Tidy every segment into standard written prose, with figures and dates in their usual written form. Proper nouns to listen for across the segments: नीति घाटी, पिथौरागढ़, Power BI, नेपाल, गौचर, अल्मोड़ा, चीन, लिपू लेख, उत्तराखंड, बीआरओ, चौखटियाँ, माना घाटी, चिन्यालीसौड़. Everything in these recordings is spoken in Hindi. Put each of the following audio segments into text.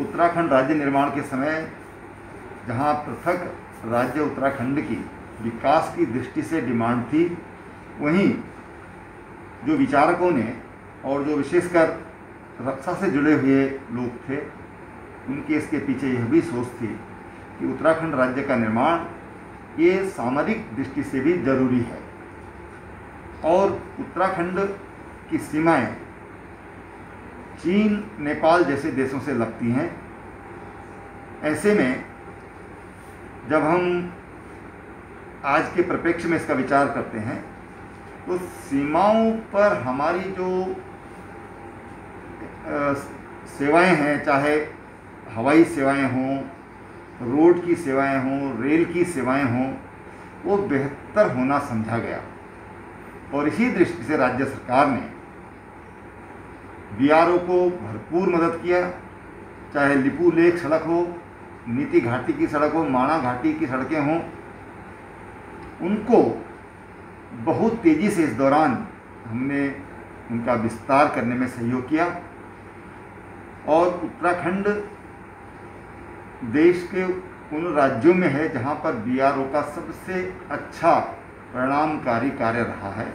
उत्तराखंड राज्य निर्माण के समय जहां पृथक राज्य उत्तराखंड की विकास की दृष्टि से डिमांड थी, वहीं जो विचारकों ने और जो विशेषकर रक्षा से जुड़े हुए लोग थे उनके इसके पीछे यह भी सोच थी कि उत्तराखंड राज्य का निर्माण ये सामरिक दृष्टि से भी जरूरी है और उत्तराखंड की सीमाएं चीन, नेपाल जैसे देशों से लगती हैं। ऐसे में जब हम आज के परिप्रेक्ष्य में इसका विचार करते हैं तो सीमाओं पर हमारी जो सेवाएं हैं, चाहे हवाई सेवाएं हों, रोड की सेवाएं हों, रेल की सेवाएं हों, वो बेहतर होना समझा गया और इसी दृष्टि से राज्य सरकार ने बीआरओ को भरपूर मदद किया। चाहे लिपू लेख सड़क हो, नीति घाटी की सड़क हो, माना घाटी की सड़कें हों, उनको बहुत तेज़ी से इस दौरान हमने उनका विस्तार करने में सहयोग किया और उत्तराखंड देश के उन राज्यों में है जहां पर बीआरओ का सबसे अच्छा परिणामकारी कार्य रहा है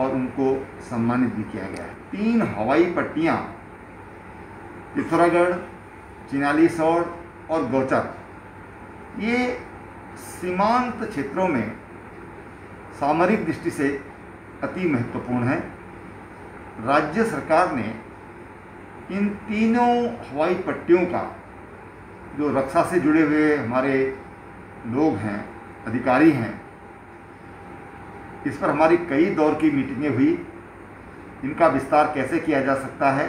और उनको सम्मानित भी किया गया है। 3 हवाई पट्टियां पिथौरागढ़, चिन्यालीसौड़ और गौचर, ये सीमांत क्षेत्रों में सामरिक दृष्टि से अति महत्वपूर्ण है। राज्य सरकार ने इन तीनों हवाई पट्टियों का जो रक्षा से जुड़े हुए हमारे लोग हैं, अधिकारी हैं, इस पर हमारी कई दौर की मीटिंगें हुई। इनका विस्तार कैसे किया जा सकता है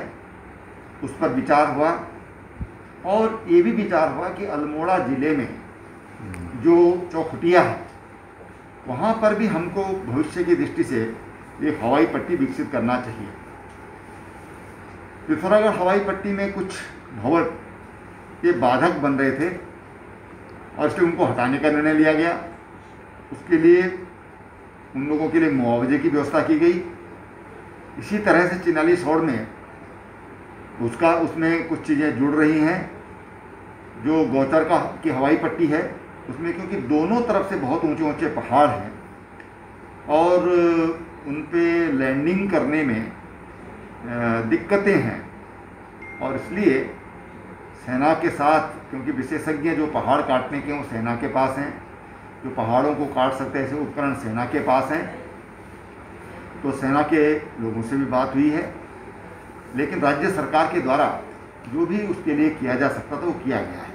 उस पर विचार हुआ और ये भी विचार हुआ कि अल्मोड़ा ज़िले में जो चौखटियाँ हैं वहाँ पर भी हमको भविष्य की दृष्टि से एक हवाई पट्टी विकसित करना चाहिए। पिथौरागढ़ हवाई पट्टी में कुछ भवन ये बाधक बन रहे थे और इसलिए उनको हटाने का निर्णय लिया गया। उसके लिए उन लोगों के लिए मुआवजे की व्यवस्था की गई। इसी तरह से चिन्यालीसौड़ में उसमें कुछ चीज़ें जुड़ रही हैं। जो गौचर की हवाई पट्टी है उसमें क्योंकि दोनों तरफ से बहुत ऊंचे ऊंचे पहाड़ हैं और उन पे लैंडिंग करने में दिक्कतें हैं और इसलिए सेना के साथ, क्योंकि विशेषज्ञ जो पहाड़ काटने के वो सेना के पास हैं, जो पहाड़ों को काट सकते हैं ऐसे उपकरण सेना के पास हैं, तो सेना के लोगों से भी बात हुई है। लेकिन राज्य सरकार के द्वारा जो भी उसके लिए किया जा सकता था वो किया गया है।